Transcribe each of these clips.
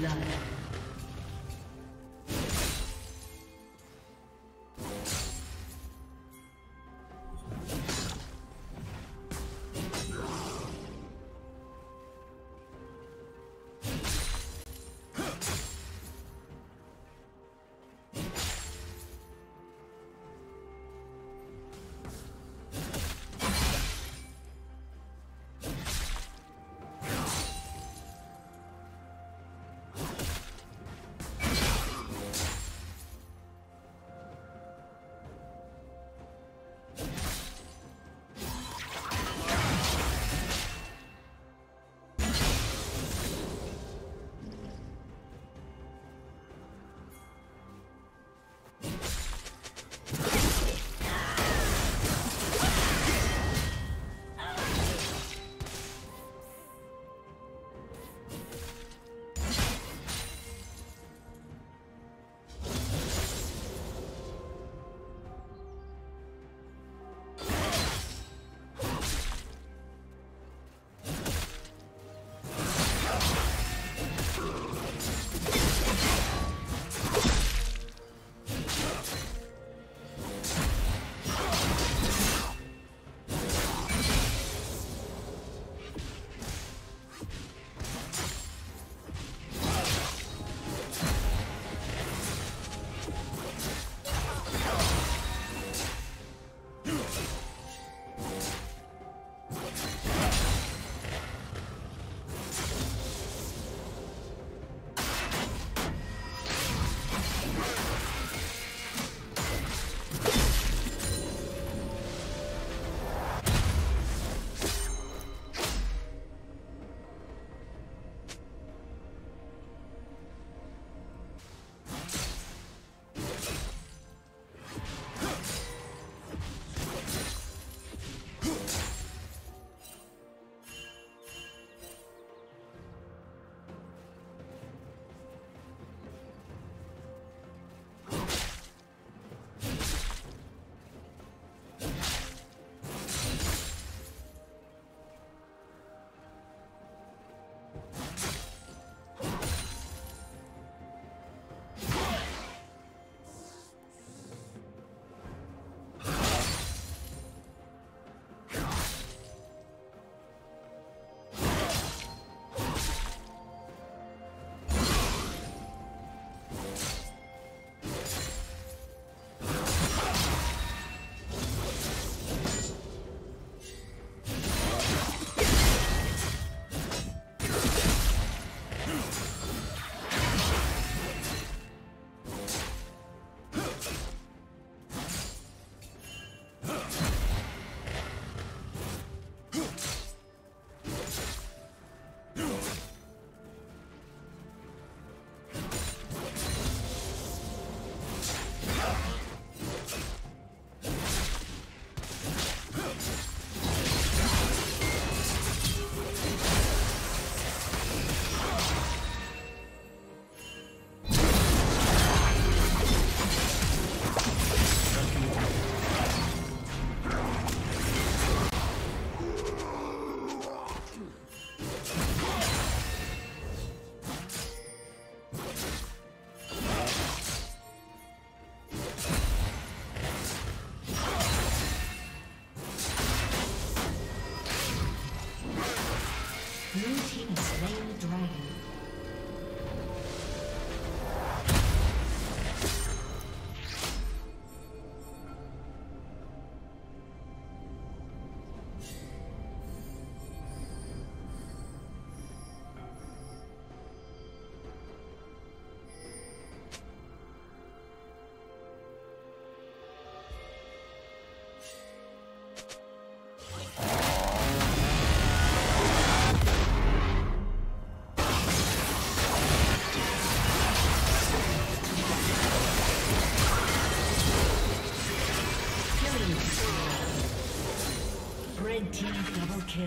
blood. Team double kill.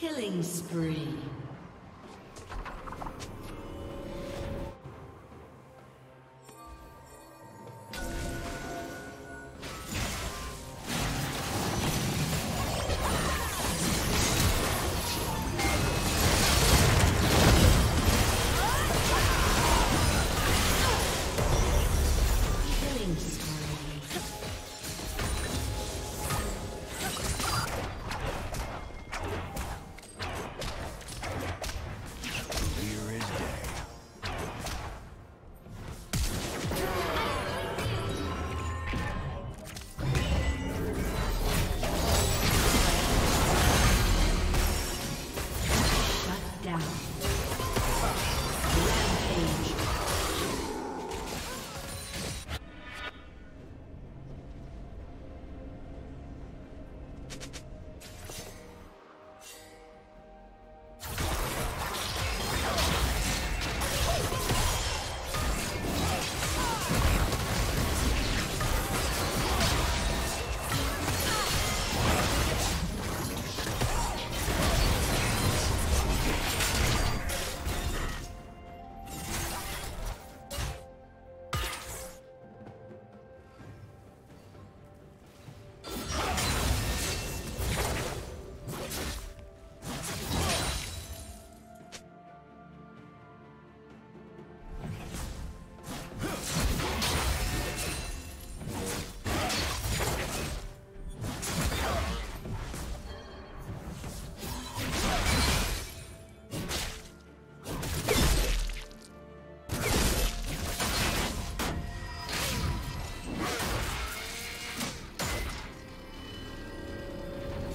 Killing spree. Blue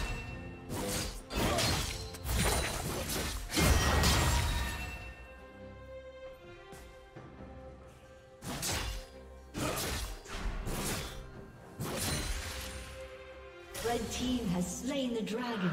team has slain the dragon.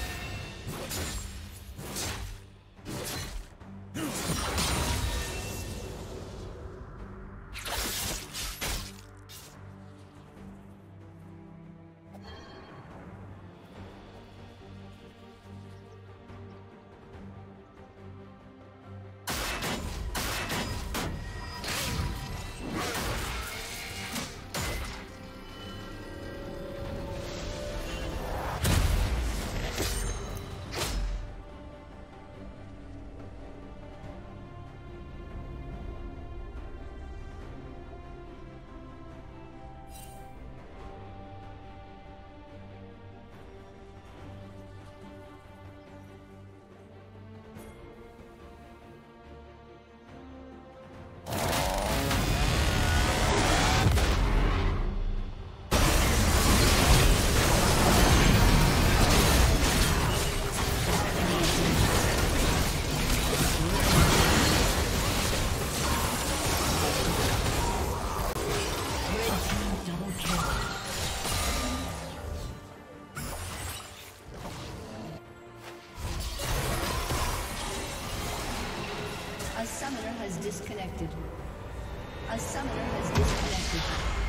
A summoner has disconnected.